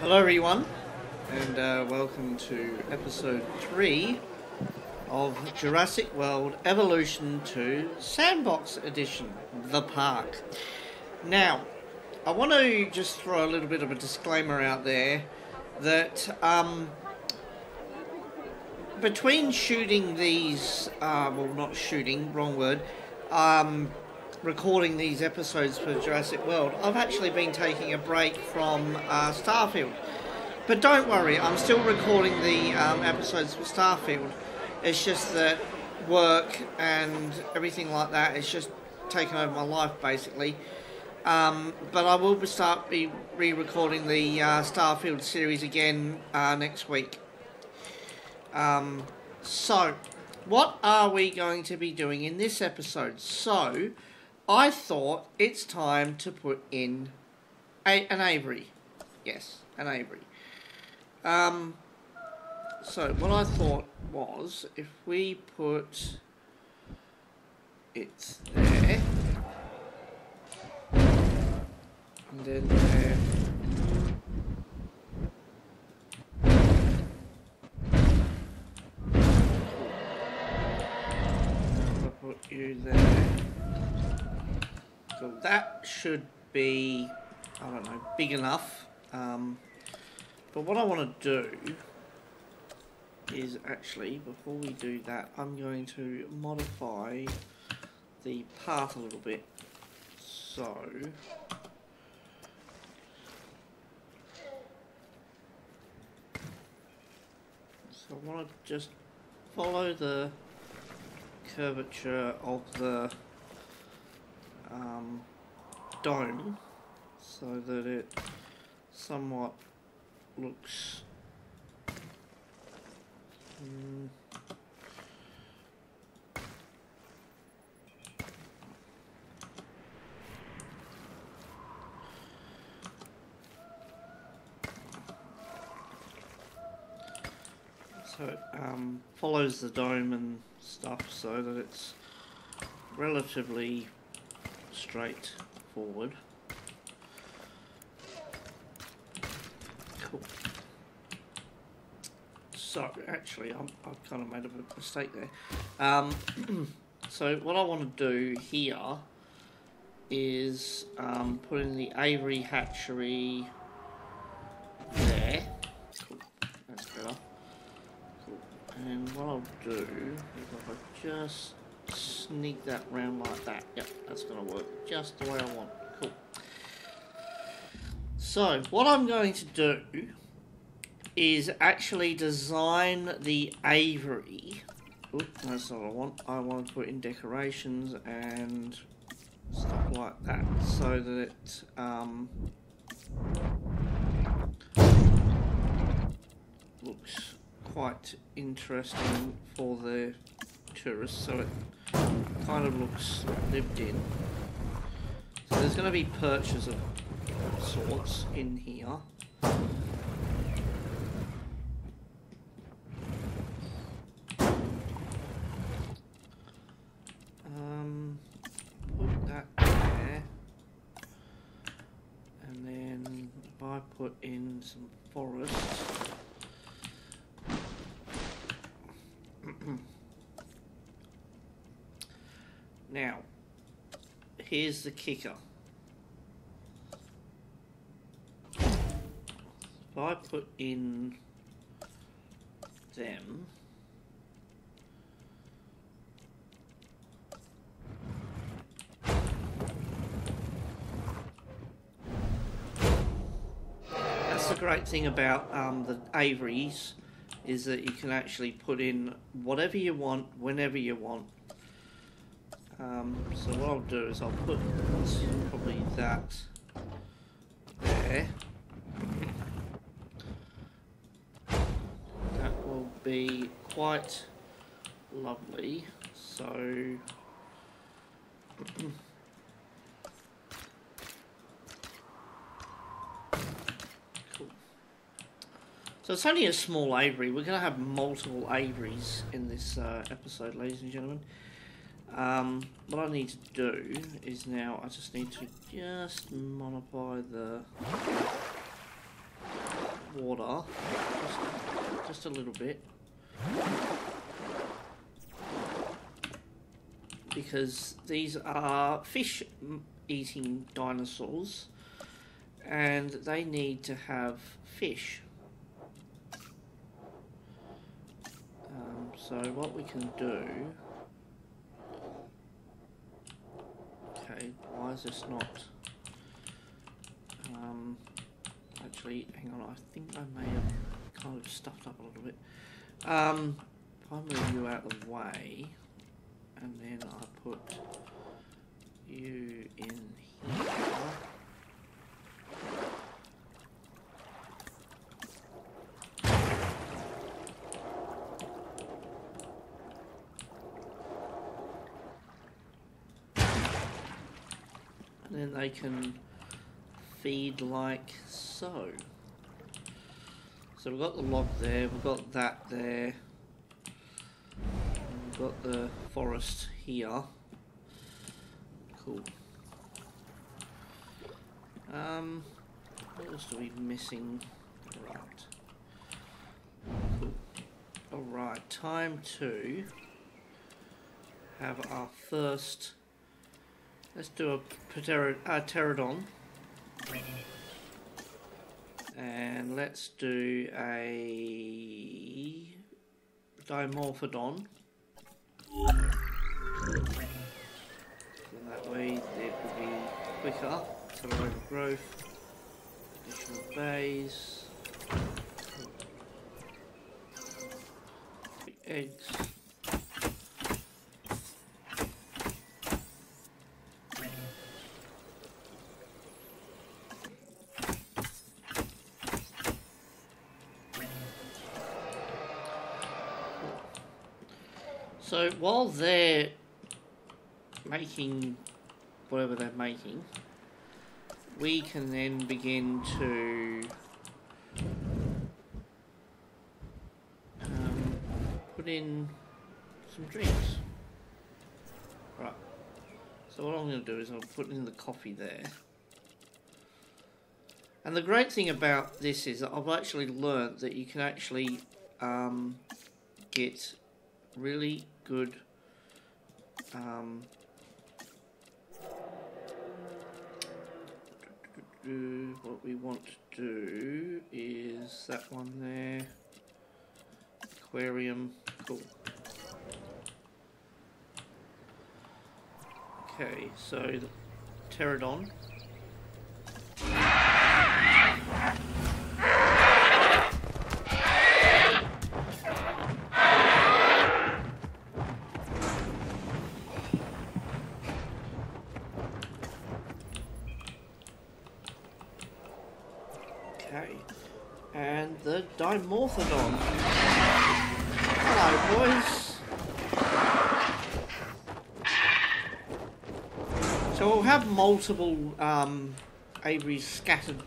Hello everyone, and welcome to episode 3 of Jurassic World Evolution 2 Sandbox Edition, The Park. Now, I want to just throw a little bit of a disclaimer out there that between shooting these, well not shooting, wrong word, recording these episodes for Jurassic World, I've actually been taking a break from Starfield. But don't worry, I'm still recording the episodes for Starfield. It's just that work and everything like that is just taken over my life, basically. But I will start re-recording the Starfield series again next week. So, what are we going to be doing in this episode? So, I thought it's time to put in an Avery. Yes, an Avery. So, what I thought was, if we put it there, and then there, I'll put you there. So that should be, I don't know, big enough. But what I want to do is actually, before we do that, I'm going to modify the path a little bit. So, I want to just follow the curvature of the dome so that it somewhat looks so it follows the dome and stuff so that it's relatively straight forward. Cool. So actually, I've kind of made a mistake there. So what I want to do here is put in the Avery hatchery there. Cool, that's better. Cool. And what I'll do is I'll just sneak that round like that. Yep, that's going to work just the way I want. Cool. So, what I'm going to do is actually design the Avery. Oops, that's not what I want. I want to put in decorations and stuff like that so that it looks quite interesting for the tourists, so it kind of looks lived in. So there's going to be perches of sorts in here. Put that there, and then if I put in some forest. Now, here's the kicker. If I put in them, that's the great thing about the Averys, is that you can actually put in whatever you want, whenever you want. So what I'll do is I'll put probably that there. That will be quite lovely. So cool. So it's only a small Avery. We're going to have multiple Averys in this episode, ladies and gentlemen. What I need to do is now I just need to modify the water, just a little bit, because these are fish-eating dinosaurs, and they need to have fish. So what we can do... Okay, why is this not... actually, hang on, I think I may have kind of stuffed up a little bit. If I move you out of the way, and then I put you in here. And then they can feed like so. So we've got the log there, we've got that there, and we've got the forest here. Cool. What else do we missing? Right. Cool. Alright, time to have our first... Let's do a pterodon. And let's do a dimorphodon. And that way it will be quicker. So overgrowth, additional bays, eggs. So while they're making whatever they're making, we can then begin to put in some drinks. Right. So what I'm going to do is I'll put in the coffee there. And the great thing about this is that I've actually learnt that you can actually get really good what we want to do is that one there, aquarium. Cool. Okay, so the pterodon. Dimorphodon. Hello, boys. So we'll have multiple Averys scattered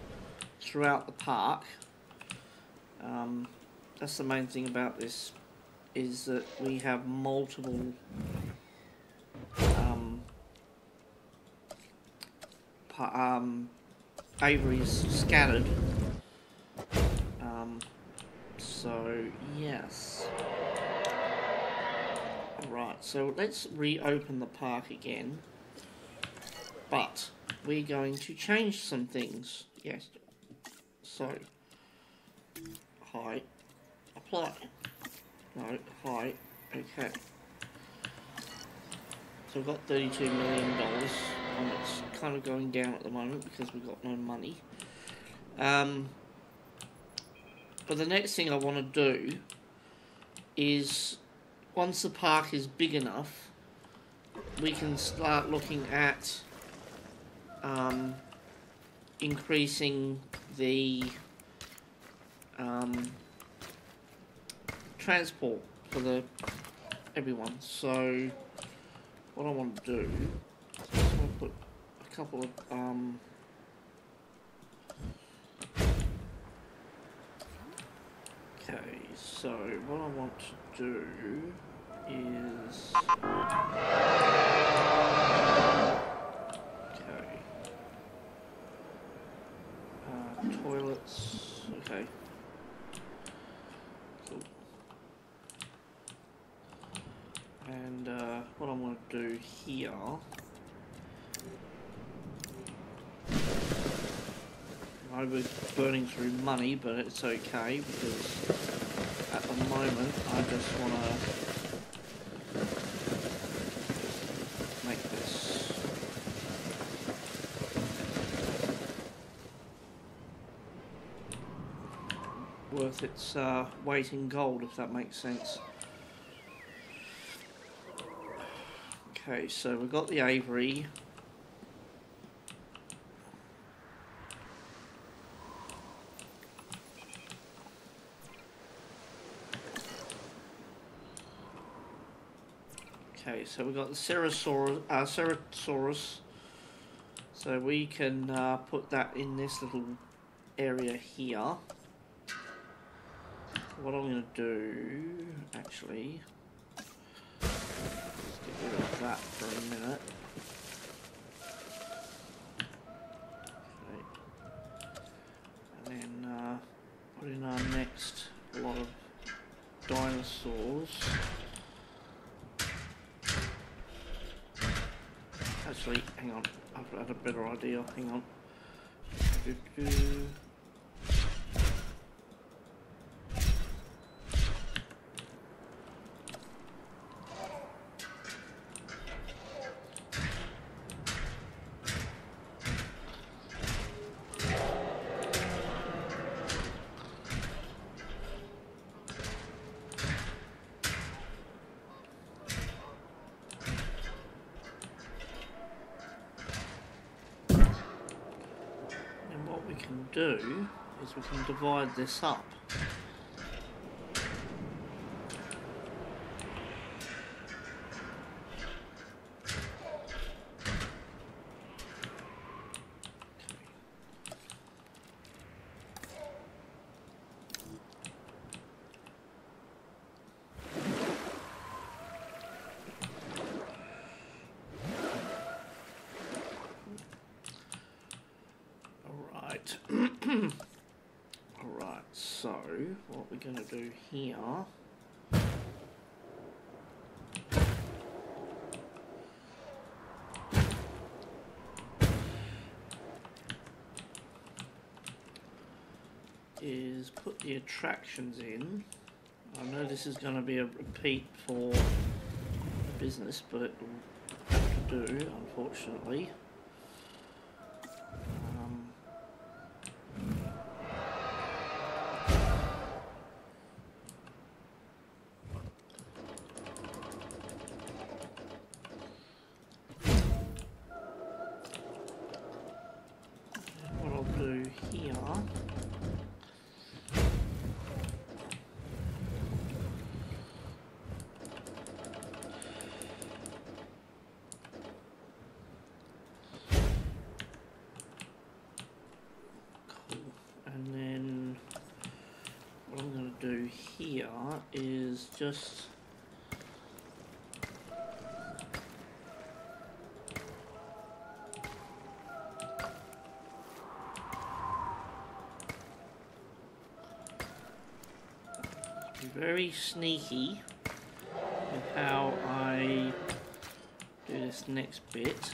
throughout the park. That's the main thing about this, is that we have multiple Averys scattered. So, yes. Right, so let's reopen the park again. But we're going to change some things. Yes. So, height, apply. No, height, okay. So we've got $32 million, and it's kind of going down at the moment because we've got no money. But the next thing I want to do is, once the park is big enough, we can start looking at increasing the transport for everyone. So what I want to do is I just want to put a couple of okay, so what I want to do is... Okay. Toilets, okay. And what I want to do here... I was burning through money, but it's okay, because at the moment I just want to make this. Worth its weight in gold, if that makes sense. Okay, so we've got the Avery. Okay, so we've got the Ceratosaurus, so we can put that in this little area here. What I'm going to do, actually, let's get rid of that for a minute. Okay. And then put in our next lot of dinosaurs. Actually, hang on, I've had a better idea, hang on. Do is we can divide this up. Gonna do here is put the attractions in. I know this is going to be a repeat for business, but it will have to do, unfortunately. Is just be very sneaky with how I do this next bit.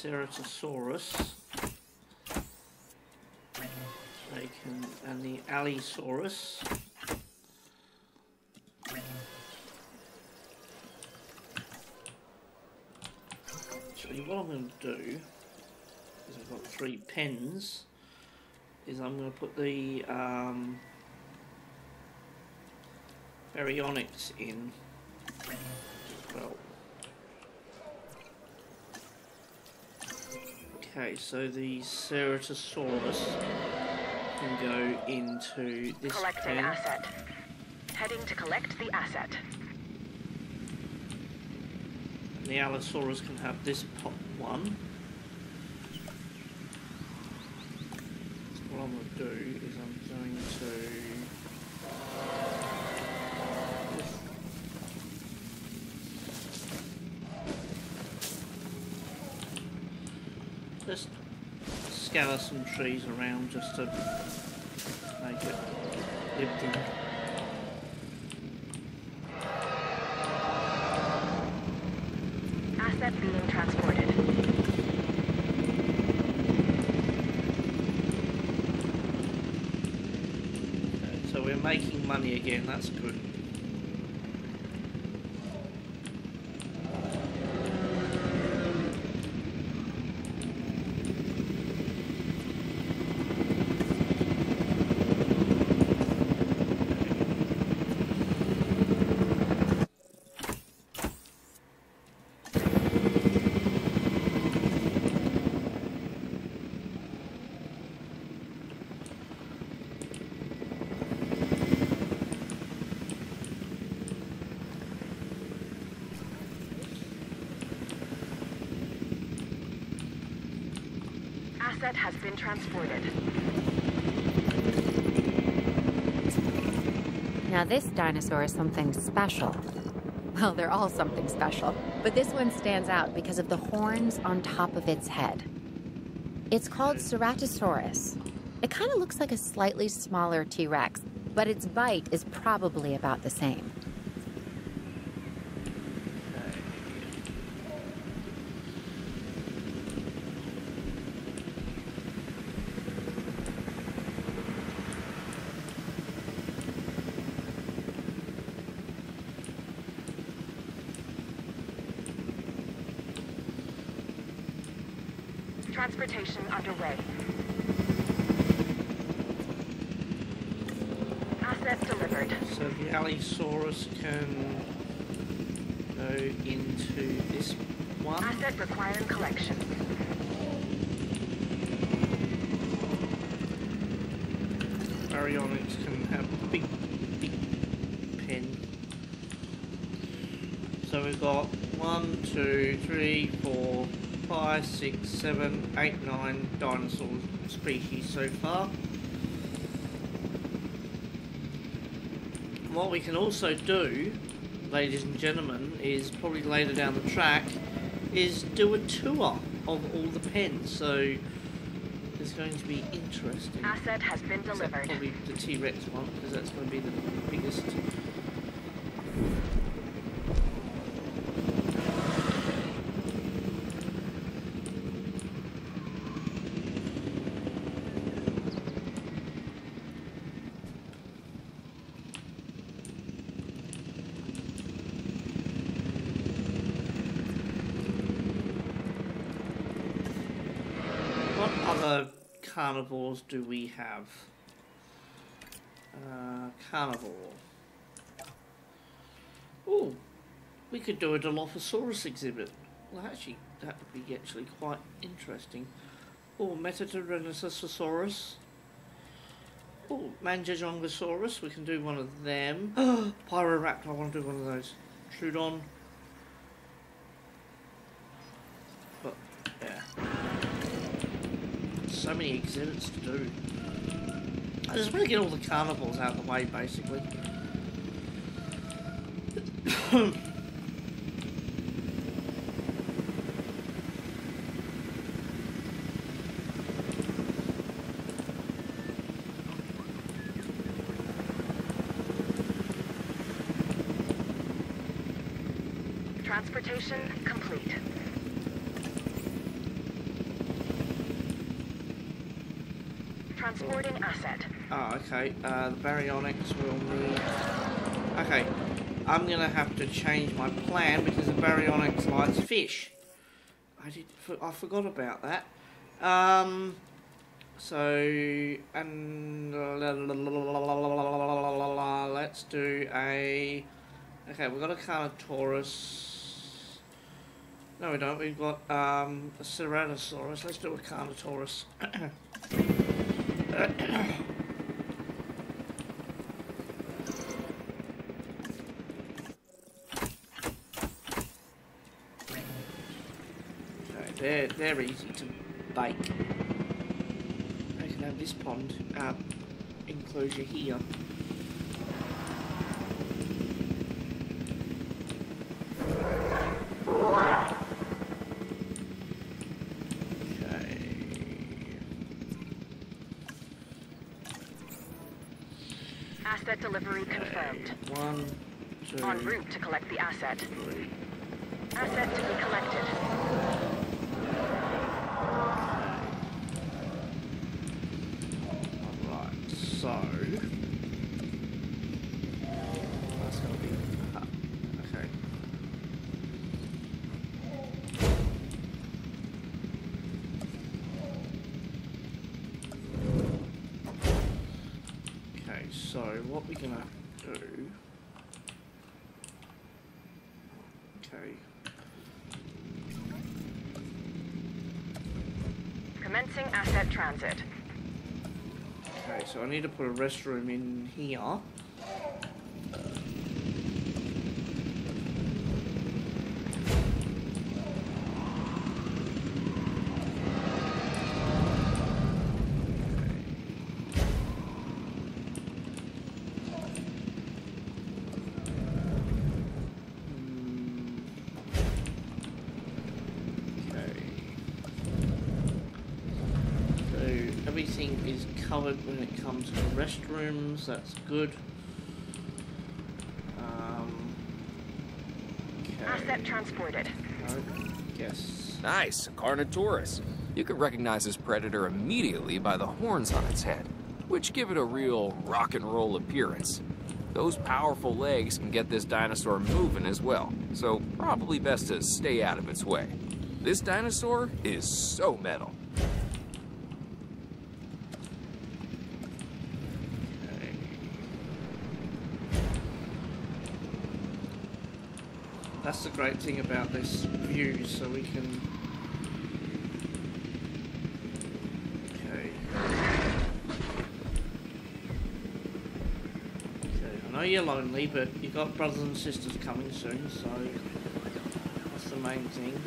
Ceratosaurus, they can, and the Allosaurus, actually what I'm going to do is I've got three pens, is I'm going to put the Baryonyx in as well. Okay, so the Ceratosaurus can go into this collecting pen. Asset. Heading to collect the asset. And the Allosaurus can have this pop one. So what what I'm going to do is I'm going to just scatter some trees around just to make it lived in. Asset being transported. Making money again, that's good. Asset has been transported. Now this dinosaur is something special. Well, they're all something special, but this one stands out because of the horns on top of its head. It's called Ceratosaurus. It kind of looks like a slightly smaller T-Rex, but its bite is probably about the same. Transportation underway. Assets delivered. So the Allosaurus can go into this one. Asset requiring collection. Baryonyx can have a big pen. So we've got 1, 2, 3, 4, 5, 6, 7, 8, 9 dinosaur species so far. And what we can also do, ladies and gentlemen, is probably later down the track, is do a tour of all the pens. So it's going to be interesting. Asset has been delivered. Probably the T-Rex one, because that's going to be the biggest. Carnivores do we have? Carnivore. Oh, we could do a Dilophosaurus exhibit. Well, actually, that would be actually quite interesting. Oh, Metatarsosaurus. Oh, Mangajongosaurus. We can do one of them. Pyroraptor. I want to do one of those. Troodon. But yeah. So many exhibits to do. I just want to get all the carnivores out of the way, basically. Transportation complete. Transporting asset. Oh, okay. The Baryonyx will move. Okay, I'm gonna have to change my plan because the Baryonyx likes fish. I forgot about that. Let's do a. Okay, we've got a Carnotaurus. No, we don't. We've got a Ceratosaurus. Let's do a Carnotaurus. They're easy to bake. They can this pond enclosure here. Asset delivery confirmed. One, two, en route to collect the asset. Three. Asset to be collected. Alright, so that's gonna be okay. So what we're gonna do, okay. Commencing asset transit. Okay, so I need to put a restroom in here. When it comes to restrooms, that's good. Okay. Asset transported. Yes. Nice, a Carnotaurus. You could recognize this predator immediately by the horns on its head, which give it a real rock and roll appearance. Those powerful legs can get this dinosaur moving as well, so probably best to stay out of its way. This dinosaur is so metal. That's the great thing about this view, so we can... Okay. Okay, I know you're lonely, but you've got brothers and sisters coming soon, so that's the main thing.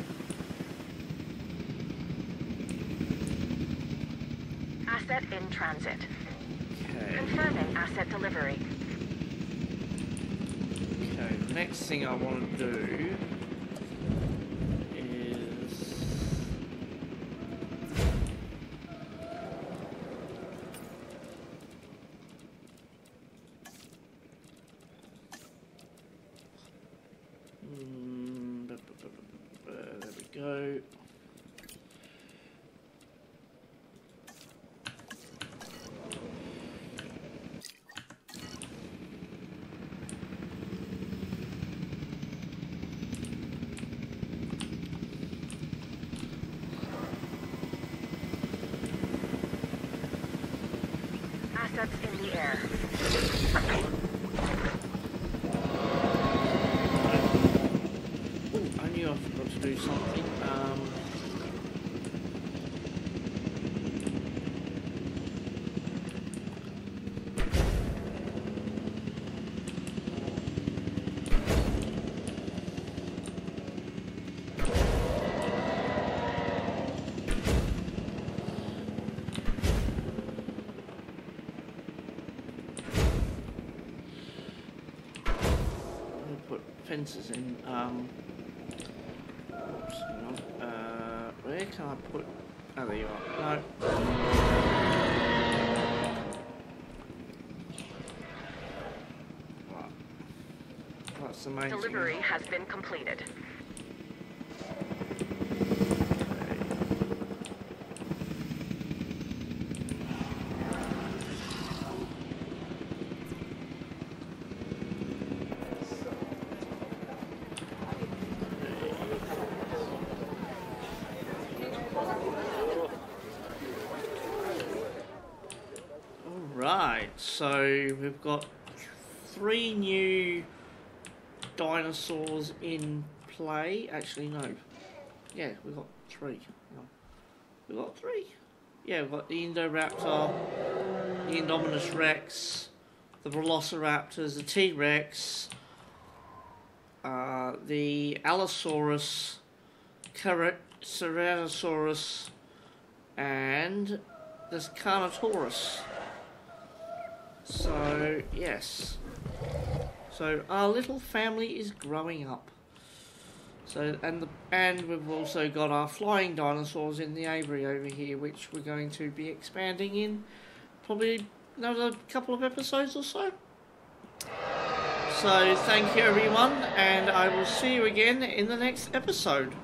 Asset in transit. Okay. Confirming asset delivery. Next thing I want to do is there we go. Fences in. Oops, hang on. Where can I put? Oh, there you are. No. Right. That's amazing. Delivery has been completed. So we've got 3 new dinosaurs in play. Actually, no. Yeah, we've got 3. We've got 3. Yeah, we've got the Indoraptor, the Indominus Rex, the Velociraptors, the T-Rex, the Allosaurus, Ceratosaurus, and this Carnotaurus. So, yes. So our little family is growing up. So and we've also got our flying dinosaurs in the aviary over here, which we're going to be expanding in probably another couple of episodes or so. So thank you everyone, and I will see you again in the next episode.